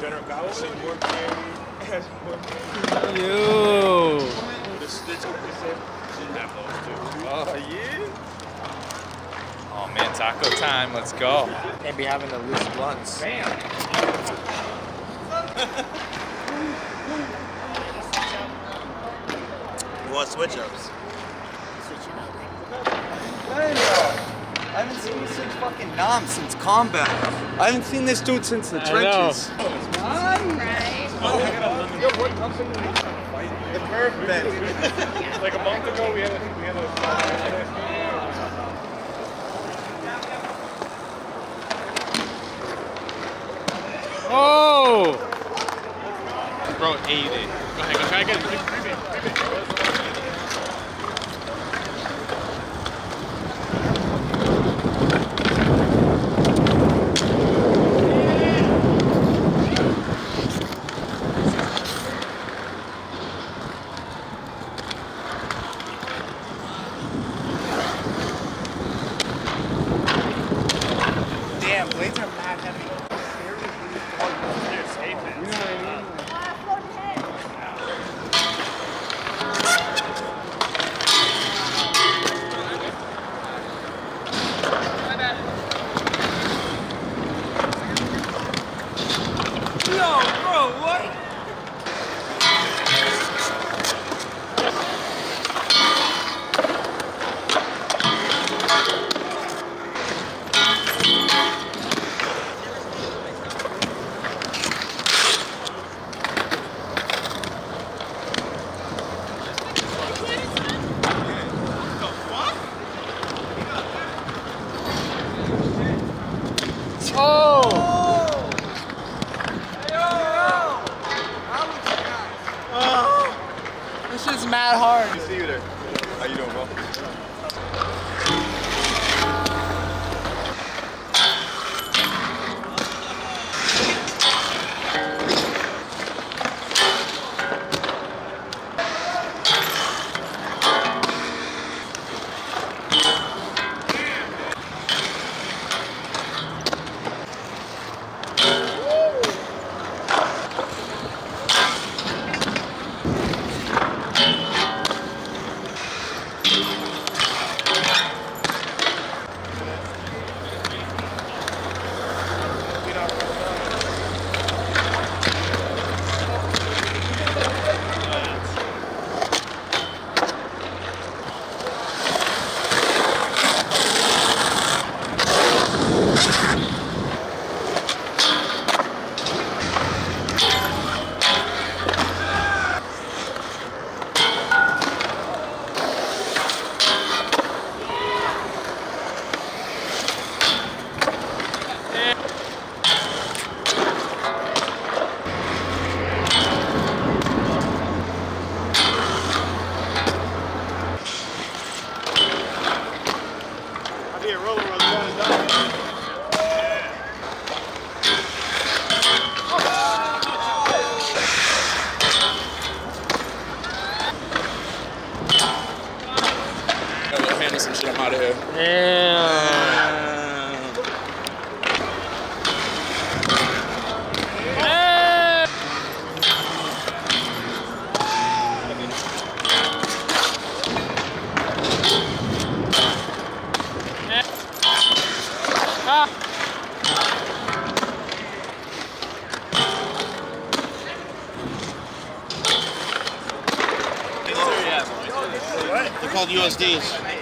General Galloway. You. The stitch should have those too. Oh, yeah. Oh, man, taco time. Let's go. Can't be having the loose blunts. Bam. You want switch-ups? Switch up. I haven't seen this since fucking Dom, since combat. I haven't seen this dude since the trenches. Know. The curve bent. Like a month ago, we had a Bro, 80. Go ahead, go try again. Damn, blades are mad heavy. This is mad hard. Good to see you there. How you doing, bro? Some shit, I'm out of here. Damn. Hey. Ah. They're called USDs.